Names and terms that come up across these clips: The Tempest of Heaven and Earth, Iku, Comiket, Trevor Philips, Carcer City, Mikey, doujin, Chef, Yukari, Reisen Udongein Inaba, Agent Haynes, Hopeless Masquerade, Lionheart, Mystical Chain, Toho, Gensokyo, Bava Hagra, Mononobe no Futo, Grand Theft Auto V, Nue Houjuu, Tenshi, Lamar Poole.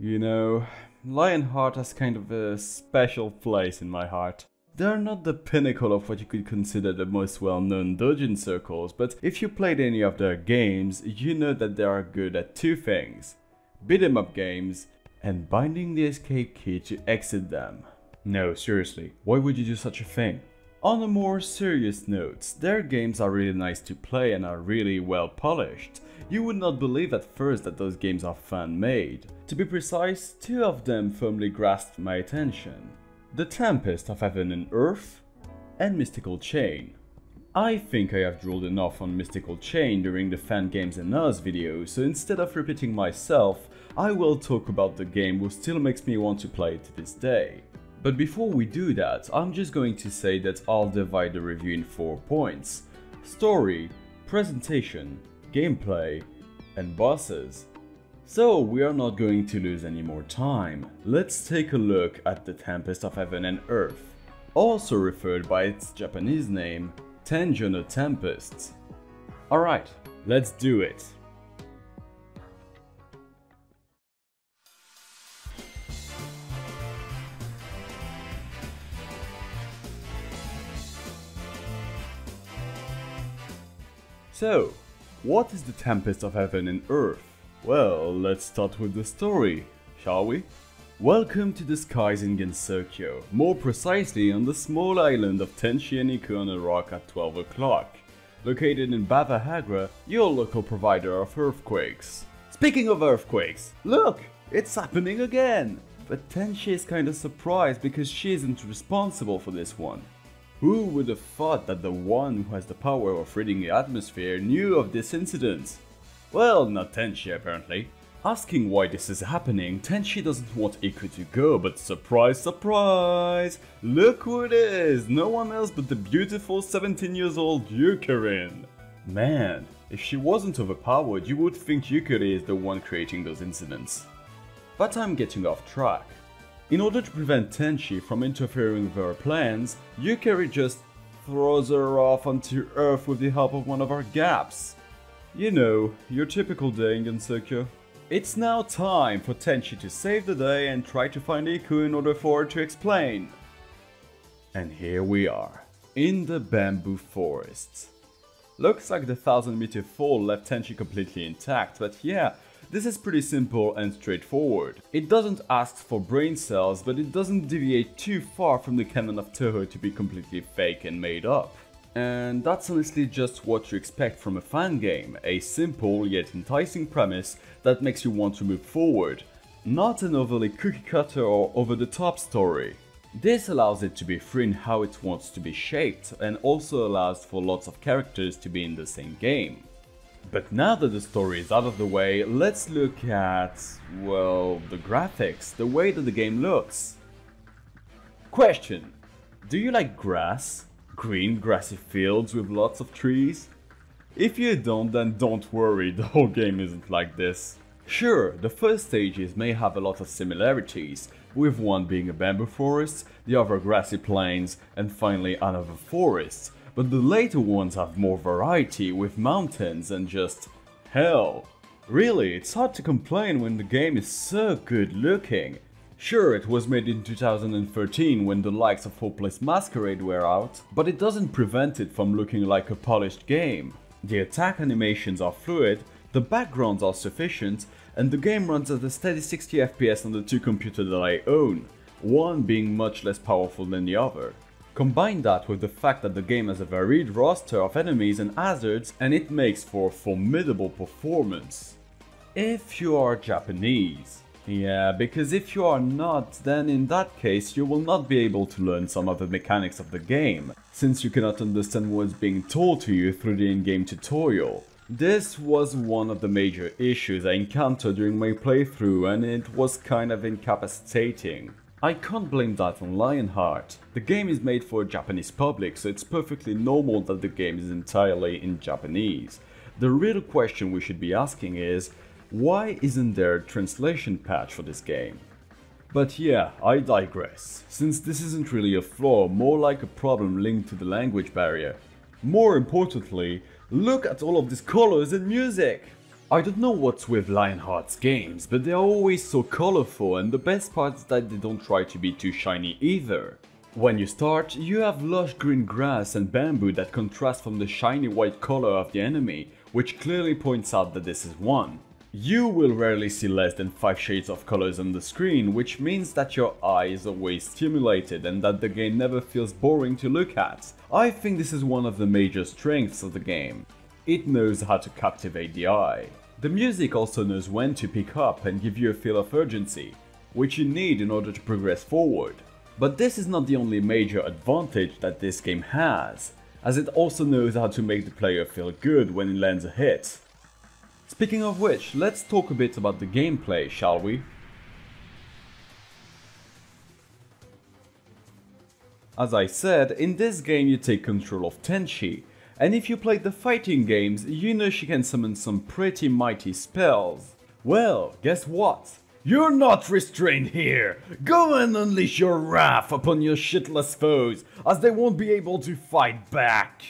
You know, Lionheart has kind of a special place in my heart. They're not the pinnacle of what you could consider the most well-known doujin circles, but if you played any of their games, you know that they are good at two things: beat-em-up games and binding the escape key to exit them. No, seriously, why would you do such a thing? On a more serious note, their games are really nice to play and are really well polished. You would not believe at first that those games are fan-made. To be precise, two of them firmly grasped my attention: The Tempest of Heaven and Earth and Mystical Chain. I think I have drilled enough on Mystical Chain during the Fan Games and Us video, so instead of repeating myself, I will talk about the game which still makes me want to play it to this day. But before we do that, I'm just going to say that I'll divide the review in 4 points: story, presentation, gameplay, and bosses. So we are not going to lose any more time. Let's take a look at The Tempest of Heaven and Earth, also referred by its Japanese name, Tenshi no Tempest. Alright, let's do it. So, what is The Tempest of Heaven and Earth? Well, let's start with the story, shall we? Welcome to the skies in Gensokyo, more precisely on the small island of Tenshi and Iku on a rock at 12 o'clock, located in Bava Hagra, your local provider of earthquakes. Speaking of earthquakes, look, it's happening again! But Tenshi is kinda surprised because she isn't responsible for this one. Who would have thought that the one who has the power of reading the atmosphere knew of this incident? Well, not Tenshi apparently. Asking why this is happening, Tenshi doesn't want Iku to go, but surprise, surprise! Look who it is! No one else but the beautiful 17-year-old Yukari. Man, if she wasn't overpowered, you would think Yukari is the one creating those incidents. But I'm getting off track. In order to prevent Tenshi from interfering with her plans, Yukari just throws her off onto Earth with the help of one of her gaps. You know, your typical day in Gensokyo. It's now time for Tenshi to save the day and try to find Iku in order for her to explain. And here we are, in the bamboo forest. Looks like the 1000-meter fall left Tenshi completely intact, but yeah, this is pretty simple and straightforward. It doesn't ask for brain cells, but it doesn't deviate too far from the canon of Toho to be completely fake and made up. And that's honestly just what you expect from a fan game, a simple yet enticing premise that makes you want to move forward, not an overly cookie-cutter or over-the-top story. This allows it to be free in how it wants to be shaped, and also allows for lots of characters to be in the same game. But now that the story is out of the way, let's look at, well, the graphics, the way that the game looks. Question: do you like grass? Green grassy fields with lots of trees? If you don't, then don't worry, the whole game isn't like this. Sure, the first stages may have a lot of similarities, with one being a bamboo forest, the other grassy plains, and finally another forest. But the later ones have more variety, with mountains and just hell. Really, it's hard to complain when the game is so good looking. Sure, it was made in 2013 when the likes of Hopeless Masquerade were out, but it doesn't prevent it from looking like a polished game. The attack animations are fluid, the backgrounds are sufficient, and the game runs at a steady 60 FPS on the two computers that I own, one being much less powerful than the other. Combine that with the fact that the game has a varied roster of enemies and hazards, and it makes for a formidable performance. If you are Japanese. Yeah, because if you are not, then in that case you will not be able to learn some of the mechanics of the game, since you cannot understand what's being told to you through the in-game tutorial. This was one of the major issues I encountered during my playthrough, and it was kind of incapacitating. I can't blame that on Lionheart. The game is made for a Japanese public, so it's perfectly normal that the game is entirely in Japanese. The real question we should be asking is, why isn't there a translation patch for this game? But yeah, I digress, since this isn't really a flaw, more like a problem linked to the language barrier. More importantly, look at all of these colors and music! I don't know what's with Lionheart's games, but they're always so colorful, and the best part is that they don't try to be too shiny either. When you start, you have lush green grass and bamboo that contrast from the shiny white color of the enemy, which clearly points out that this is one. You will rarely see less than 5 shades of colors on the screen, which means that your eye is always stimulated and that the game never feels boring to look at. I think this is one of the major strengths of the game. It knows how to captivate the eye. The music also knows when to pick up and give you a feel of urgency, which you need in order to progress forward. But this is not the only major advantage that this game has, as it also knows how to make the player feel good when it lands a hit. Speaking of which, let's talk a bit about the gameplay, shall we? As I said, in this game you take control of Tenshi. And if you played the fighting games, you know she can summon some pretty mighty spells. Well, guess what? You're not restrained here! Go and unleash your wrath upon your shitless foes, as they won't be able to fight back!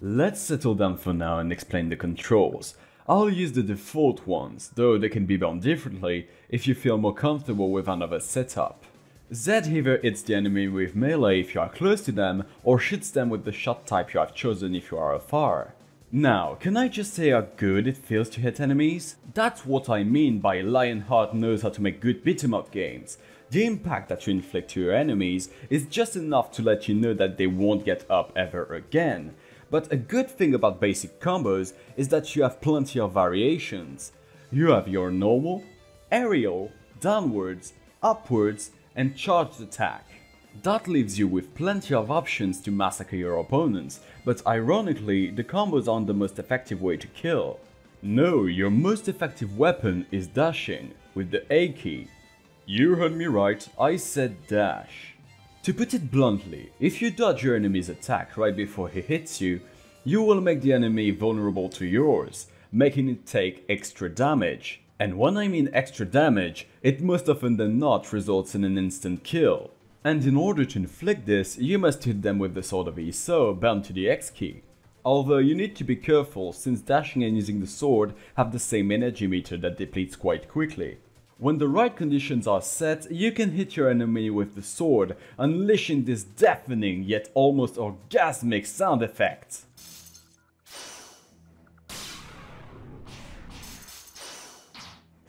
Let's settle down for now and explain the controls. I'll use the default ones, though they can be bound differently if you feel more comfortable with another setup. Z either hits the enemy with melee if you are close to them, or shoots them with the shot type you have chosen if you are afar. Now, can I just say how good it feels to hit enemies? That's what I mean by Lionheart knows how to make good beat-em-up games. The impact that you inflict to your enemies is just enough to let you know that they won't get up ever again. But a good thing about basic combos is that you have plenty of variations. You have your normal, aerial, downwards, upwards, and charged attack. That leaves you with plenty of options to massacre your opponents, but ironically, the combos aren't the most effective way to kill. No, your most effective weapon is dashing, with the A key. You heard me right, I said dash. To put it bluntly, if you dodge your enemy's attack right before he hits you, you will make the enemy vulnerable to yours, making it take extra damage. And when I mean extra damage, it most often than not results in an instant kill. And in order to inflict this, you must hit them with the sword of Esau bound to the X key. Although you need to be careful, since dashing and using the sword have the same energy meter that depletes quite quickly. When the right conditions are set, you can hit your enemy with the sword, unleashing this deafening yet almost orgasmic sound effect.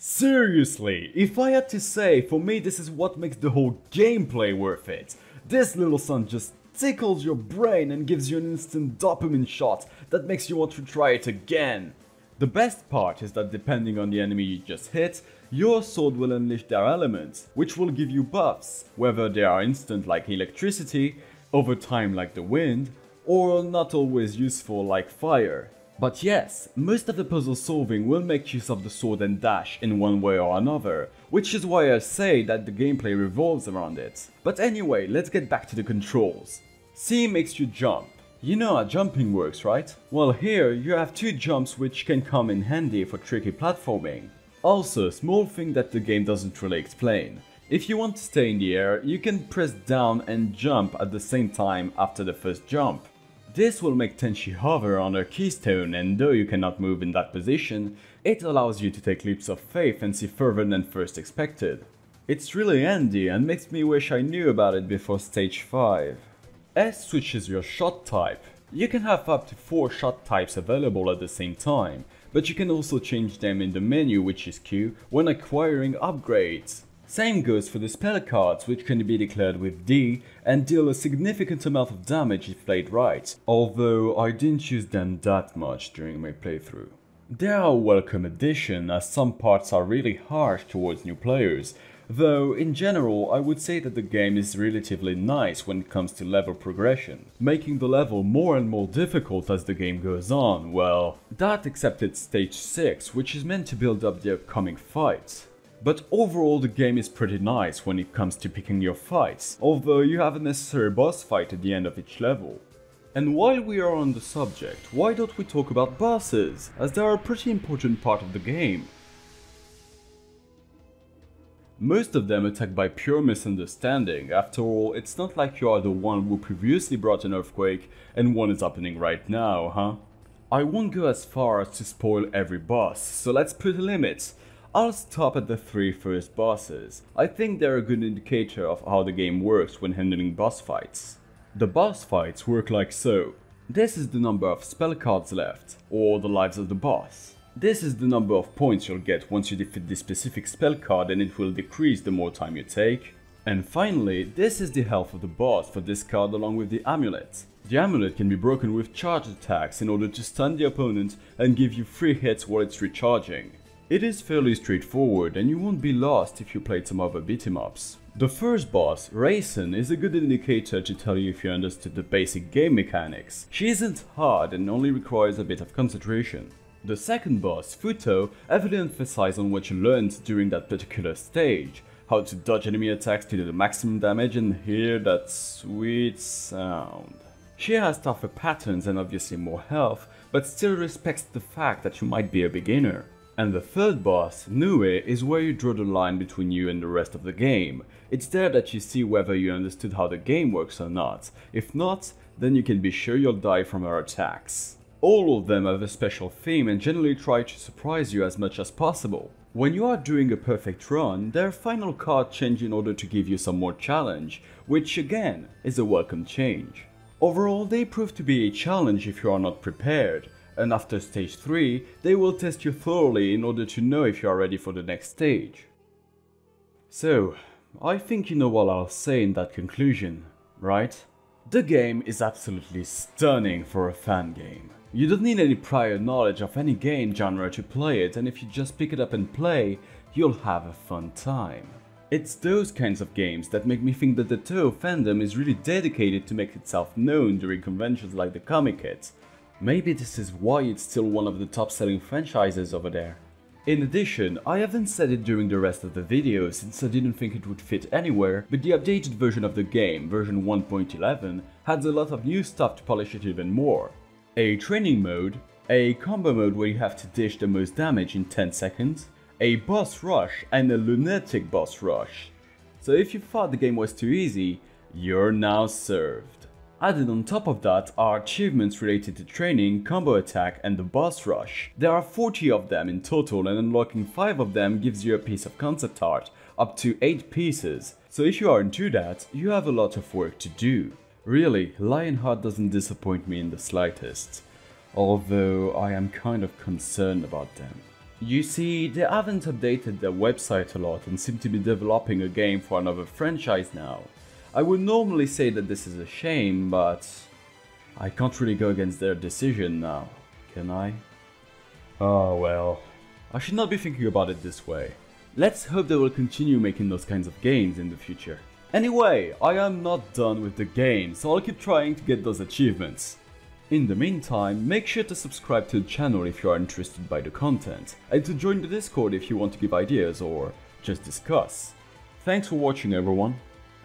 Seriously, if I had to say, for me this is what makes the whole gameplay worth it. This little sound just tickles your brain and gives you an instant dopamine shot that makes you want to try it again. The best part is that depending on the enemy you just hit, your sword will unleash their elements, which will give you buffs, whether they are instant like electricity, over time like the wind, or not always useful like fire. But yes, most of the puzzle solving will make use of the sword and dash in one way or another, which is why I say that the gameplay revolves around it. But anyway, let's get back to the controls. C makes you jump. You know how jumping works, right? Well, here you have 2 jumps which can come in handy for tricky platforming. Also, a small thing that the game doesn't really explain. If you want to stay in the air, you can press down and jump at the same time after the first jump. This will make Tenshi hover on her keystone, and though you cannot move in that position, it allows you to take leaps of faith and see further than first expected. It's really handy and makes me wish I knew about it before stage 5. S switches your shot type. You can have up to 4 shot types available at the same time, but you can also change them in the menu, which is Q, when acquiring upgrades. Same goes for the spell cards, which can be declared with D and deal a significant amount of damage if played right, although I didn't use them that much during my playthrough. They are a welcome addition, as some parts are really harsh towards new players, though in general I would say that the game is relatively nice when it comes to level progression, making the level more and more difficult as the game goes on. Well, that excepted stage 6, which is meant to build up the upcoming fights. But overall the game is pretty nice when it comes to picking your fights, although you have a necessary boss fight at the end of each level. And while we are on the subject, why don't we talk about bosses, as they are a pretty important part of the game. Most of them attack by pure misunderstanding. After all, it's not like you are the one who previously brought an earthquake and one is happening right now, huh? I won't go as far as to spoil every boss, so let's put a limit. I'll stop at the 3 first bosses. I think they're a good indicator of how the game works when handling boss fights. The boss fights work like so. This is the number of spell cards left, or the lives of the boss. This is the number of points you'll get once you defeat this specific spell card, and it will decrease the more time you take. And finally, this is the health of the boss for this card along with the amulet. The amulet can be broken with charge attacks in order to stun the opponent and give you free hits while it's recharging. It is fairly straightforward and you won't be lost if you played some other beat-em-ups. The first boss, Reisen, is a good indicator to tell you if you understood the basic game mechanics. She isn't hard and only requires a bit of concentration. The second boss, Futo, heavily emphasizes on what you learned during that particular stage. How to dodge enemy attacks to do the maximum damage and hear that sweet sound. She has tougher patterns and obviously more health, but still respects the fact that you might be a beginner. And the third boss, Nue, is where you draw the line between you and the rest of the game. It's there that you see whether you understood how the game works or not. If not, then you can be sure you'll die from her attacks. All of them have a special theme and generally try to surprise you as much as possible. When you are doing a perfect run, their final card changes in order to give you some more challenge, which again is a welcome change. Overall, they prove to be a challenge if you are not prepared, and after stage 3, they will test you thoroughly in order to know if you are ready for the next stage. So, I think you know what I'll say in that conclusion, right? The game is absolutely stunning for a fan game. You don't need any prior knowledge of any game genre to play it, and if you just pick it up and play, you'll have a fun time. It's those kinds of games that make me think that the Toho fandom is really dedicated to make itself known during conventions like the Comiket. Maybe this is why it's still one of the top-selling franchises over there. In addition, I haven't said it during the rest of the video since I didn't think it would fit anywhere, but the updated version of the game, version 1.11, had a lot of new stuff to polish it even more. A training mode, a combo mode where you have to dish the most damage in 10 seconds, a boss rush and a lunatic boss rush. So if you thought the game was too easy, you're now served. Added on top of that are achievements related to training, combo attack and the boss rush. There are 40 of them in total, and unlocking 5 of them gives you a piece of concept art, up to 8 pieces. So if you are into that, you have a lot of work to do. Really, Lionheart doesn't disappoint me in the slightest, although I am kind of concerned about them. You see, they haven't updated their website a lot and seem to be developing a game for another franchise now. I would normally say that this is a shame, but I can't really go against their decision now, can I? Oh well, I should not be thinking about it this way. Let's hope they will continue making those kinds of games in the future. Anyway, I am not done with the game, so I'll keep trying to get those achievements. In the meantime, make sure to subscribe to the channel if you are interested by the content, and to join the Discord if you want to give ideas or just discuss. Thanks for watching everyone,